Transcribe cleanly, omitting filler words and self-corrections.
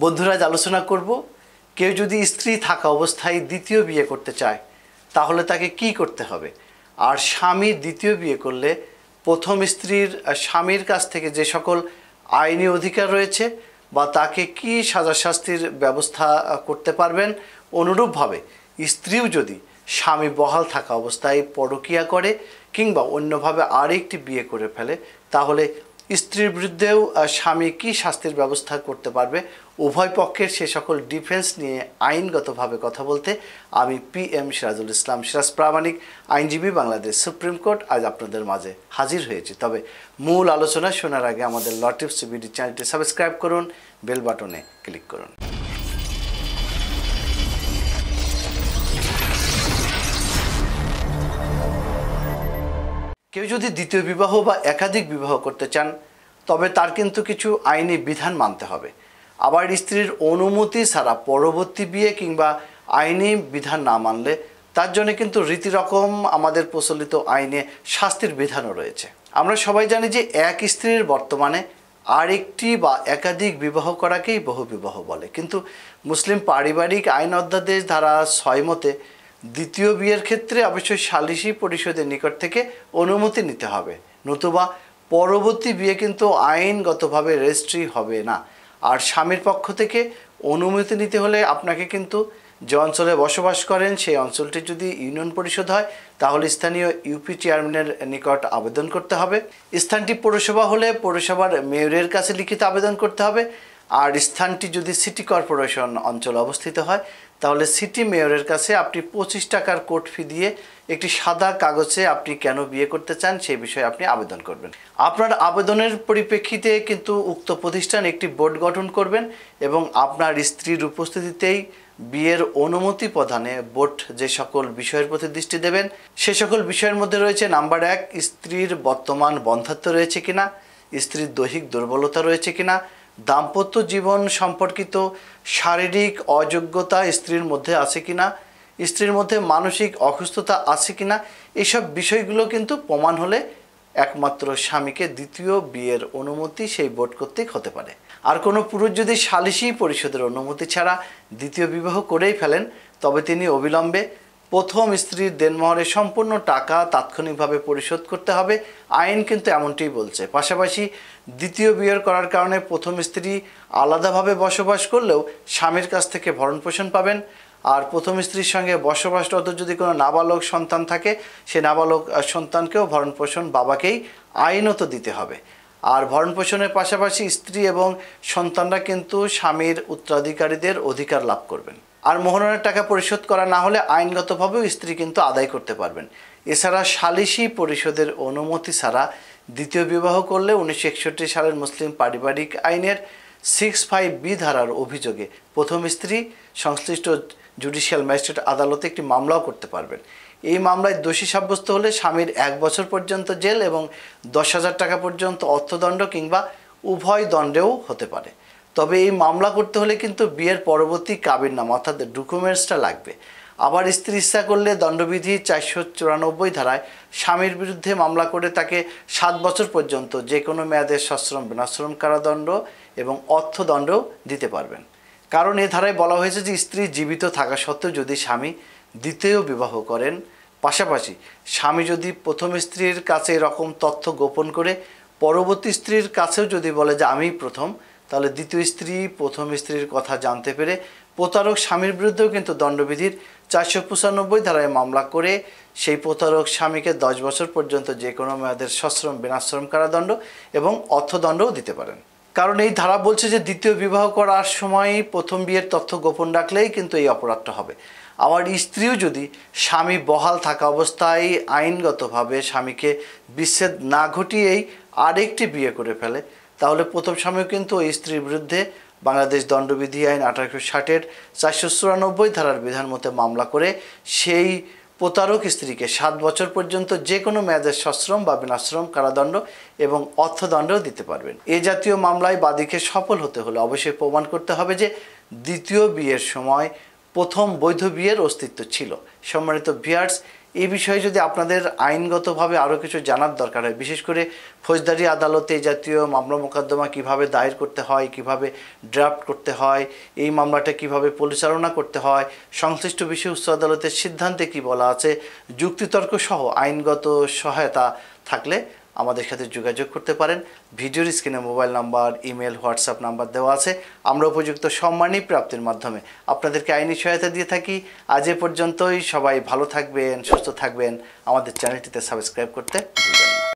বন্ধুরা, আজ আলোচনা করব কেউ যদি স্ত্রী থাকা অবস্থায় দ্বিতীয় বিয়ে করতে চায় তাহলে তাকে কি করতে হবে, আর স্বামী দ্বিতীয় বিয়ে করলে প্রথম স্ত্রীর স্বামীর কাছ থেকে যে সকল আইনি অধিকার রয়েছে বা তাকে কি সাজা শাস্তির ব্যবস্থা করতে পারবেন। অনুরূপভাবে স্ত্রীও যদি স্বামী বহাল থাকা অবস্থায় পরকীয়া করে কিংবা অন্যভাবে আরেকটি বিয়ে করে ফেলে তাহলে স্ত্রীর বিরুদ্ধেও স্বামী কী শাস্তির ব্যবস্থা করতে পারবে, উভয় পক্ষের সে সকল ডিফেন্স নিয়ে আইনগতভাবে কথা বলতে আমি PM সিরাজুল ইসলাম সিরাজ প্রামাণিক, আইনজীবী, বাংলাদেশ সুপ্রিম কোর্ট, আজ আপনাদের মাঝে হাজির হয়েছি। তবে মূল আলোচনা শোনার আগে আমাদের ল টিপস বিডি চ্যানেলটি সাবস্ক্রাইব করুন, বেল বাটনে ক্লিক করুন। কেউ যদি দ্বিতীয় বিবাহ বা একাধিক বিবাহ করতে চান তবে তার কিন্তু কিছু আইনি বিধান মানতে হবে। আবার স্ত্রীর অনুমতি ছাড়া পরবর্তী বিয়ে কিংবা আইনি বিধান না মানলে তার জন্য কিন্তু রীতিরকম আমাদের প্রচলিত আইনে শাস্তির বিধানও রয়েছে। আমরা সবাই জানি যে এক স্ত্রীর বর্তমানে আরেকটি বা একাধিক বিবাহ করাকেই বহু বিবাহ বলে, কিন্তু মুসলিম পারিবারিক আইন অধ্যাদেশ ধারা 6 মতে দ্বিতীয় বিয়ের ক্ষেত্রে অবশ্যই সালিসি পরিষদের নিকট থেকে অনুমতি নিতে হবে, নতুবা পরবর্তী বিয়ে কিন্তু আইনগতভাবে রেজিস্ট্রি হবে না। আর স্বামীর পক্ষ থেকে অনুমতি নিতে হলে আপনাকে কিন্তু যে অঞ্চলে বসবাস করেন সেই অঞ্চলটি যদি ইউনিয়ন পরিষদ হয় তাহলে স্থানীয় ইউপি চেয়ারম্যানের নিকট আবেদন করতে হবে, স্থানটি পৌরসভা হলে পৌরসভার মেয়রের কাছে লিখিত আবেদন করতে হবে, আর স্থানটি যদি সিটি কর্পোরেশন অঞ্চলে অবস্থিত হয় তাহলে সিটি মেয়রের কাছে আপনি 25 টাকার কোর্ট ফি দিয়ে একটি সাদা কাগজে আপনি কেন বিয়ে করতে চান সেই বিষয়ে আপনি আবেদন করবেন। আপনার আবেদনের পরিপ্রেক্ষিতে কিন্তু উক্ত প্রতিষ্ঠান একটি বোর্ড গঠন করবেন এবং আপনার স্ত্রীর উপস্থিতিতেই বিয়ের অনুমতি প্রদানে বোর্ড যে সকল বিষয়ের প্রতি দৃষ্টি দেবেন সে সকল বিষয়ের মধ্যে রয়েছে: নাম্বার 1, স্ত্রীর বর্তমান বন্ধাত্ব রয়েছে কিনা, স্ত্রীর দৈহিক দুর্বলতা রয়েছে কিনা, দাম্পত্য জীবন সম্পর্কিত শারীরিক অযোগ্যতা স্ত্রীর মধ্যে আছে কিনা, স্ত্রীর মধ্যে মানসিক অসুস্থতা আছে কিনা। এইসব বিষয়গুলো কিন্তু প্রমাণ হলে একমাত্র স্বামীকে দ্বিতীয় বিয়ের অনুমতি সেই বোর্ড কর্তৃক হতে পারে। আর কোনো পুরুষ যদি সালিসি পরিষদের অনুমতি ছাড়া দ্বিতীয় বিবাহ করেই ফেলেন তবে তিনি অবিলম্বে প্রথম স্ত্রীর দেনমোহরের সম্পূর্ণ টাকা তাৎক্ষণিকভাবে পরিশোধ করতে হবে, আইন কিন্তু এমনটিই বলছে। পাশাপাশি দ্বিতীয় বিয়ে করার কারণে প্রথম স্ত্রী আলাদাভাবে বসবাস করলেও স্বামীর কাছ থেকে ভরণপোষণ পাবেন। আর প্রথম স্ত্রীর সঙ্গে বসবাসরত যদি কোনো নাবালক সন্তান থাকে সে নাবালক সন্তানকেও ভরণপোষণ বাবাকেই আইনত দিতে হবে। আর ভরণপোষণের পাশাপাশি স্ত্রী এবং সন্তানরা কিন্তু স্বামীর উত্তরাধিকারীদের অধিকার লাভ করবেন। আর মোহরানার টাকা পরিশোধ করা না হলে আইনগতভাবেও স্ত্রী কিন্তু আদায় করতে পারবেন। এছাড়া সালিসি পরিষদের অনুমতি ছাড়া দ্বিতীয় বিবাহ করলে 1961 সালের মুসলিম পারিবারিক আইনের 6(5)B ধারার অভিযোগে প্রথম স্ত্রী সংশ্লিষ্ট জুডিশিয়াল ম্যাজিস্ট্রেট আদালতে একটি মামলাও করতে পারবেন। এই মামলায় দোষী সাব্যস্ত হলে স্বামীর 1 বছর পর্যন্ত জেল এবং 10,000 টাকা পর্যন্ত অর্থদণ্ড কিংবা উভয় দণ্ডেও হতে পারে। তবে এই মামলা করতে হলে কিন্তু বিয়ের পরবর্তী কাবিননামা অর্থাৎ ডকুমেন্টসটা লাগবে। আবার স্ত্রী ইচ্ছা করলে দণ্ডবিধি 494 ধারায় স্বামীর বিরুদ্ধে মামলা করে তাকে 7 বছর পর্যন্ত যে কোনো মেয়াদে সশ্রম বিনাশ্রম কারাদণ্ড এবং অর্থদণ্ড দিতে পারবেন। কারণ এ ধারায় বলা হয়েছে যে স্ত্রী জীবিত থাকা সত্ত্বেও যদি স্বামী দ্বিতীয় বিবাহ করেন, পাশাপাশি স্বামী যদি প্রথম স্ত্রীর কাছে এরকম তথ্য গোপন করে পরবর্তী স্ত্রীর কাছেও যদি বলে যে আমি প্রথম, তাহলে দ্বিতীয় স্ত্রী প্রথম স্ত্রীর কথা জানতে পেরে প্রতারক স্বামীর বিরুদ্ধেও কিন্তু দণ্ডবিধির 495 ধারায় মামলা করে সেই প্রতারক স্বামীকে 10 বছর পর্যন্ত যে কোনো মেয়াদের সশ্রম বিনাশ্রম কারাদণ্ড এবং অর্থদণ্ডও দিতে পারেন। কারণ এই ধারা বলছে যে দ্বিতীয় বিবাহ করার সময় প্রথম বিয়ের তথ্য গোপন রাখলেই কিন্তু এই অপরাধটা হবে। আবার স্ত্রীও যদি স্বামী বহাল থাকা অবস্থায় আইনগতভাবে স্বামীকে বিচ্ছেদ না ঘটিয়েই আরেকটি বিয়ে করে ফেলে তাহলে প্রথম স্বামীও কিন্তু ওই স্ত্রীর বিরুদ্ধে বাংলাদেশ দণ্ডবিধি আইন 1860-এর 494 ধারার বিধান মতে মামলা করে সেই প্রতারক স্ত্রীকে 7 বছর পর্যন্ত যে কোনো মেয়াদের সশ্রম বা বিনাশ্রম কারাদণ্ড এবং অর্থদণ্ডও দিতে পারবেন। এ জাতীয় মামলায় বাদীকে সফল হতে হলে অবশ্যই প্রমাণ করতে হবে যে দ্বিতীয় বিয়ের সময় প্রথম বৈধ বিয়ের অস্তিত্ব ছিল। সম্মানিত ভিউয়ার্স, এই বিষয়ে যদি আপনাদের আইনগতভাবে আরও কিছু জানার দরকার হয়, বিশেষ করে ফৌজদারি আদালতে জাতীয় মামলা মোকদ্দমা কীভাবে দায়ের করতে হয়, কিভাবে ড্রাফট করতে হয়, এই মামলাটা কিভাবে পরিচালনা করতে হয়, সংশ্লিষ্ট বিষয়ে উচ্চ আদালতের সিদ্ধান্তে কি বলা আছে, যুক্তিতর্ক সহ আইনগত সহায়তা থাকলে আমাদের সাথে যোগাযোগ করতে পারেন। ভিডিওর স্ক্রিনে mobile number, email, WhatsApp number দেওয়া আছে। আমরা উপযুক্ত সম্মানী প্রাপ্তির মাধ্যমে আপনাদেরকে আইনি সহায়তা দিয়ে থাকি। আজ এ পর্যন্তই। সবাই ভালো থাকবেন, সুস্থ থাকবেন। আমাদের চ্যানেলটিতে সাবস্ক্রাইব করতে ভুলবেন না।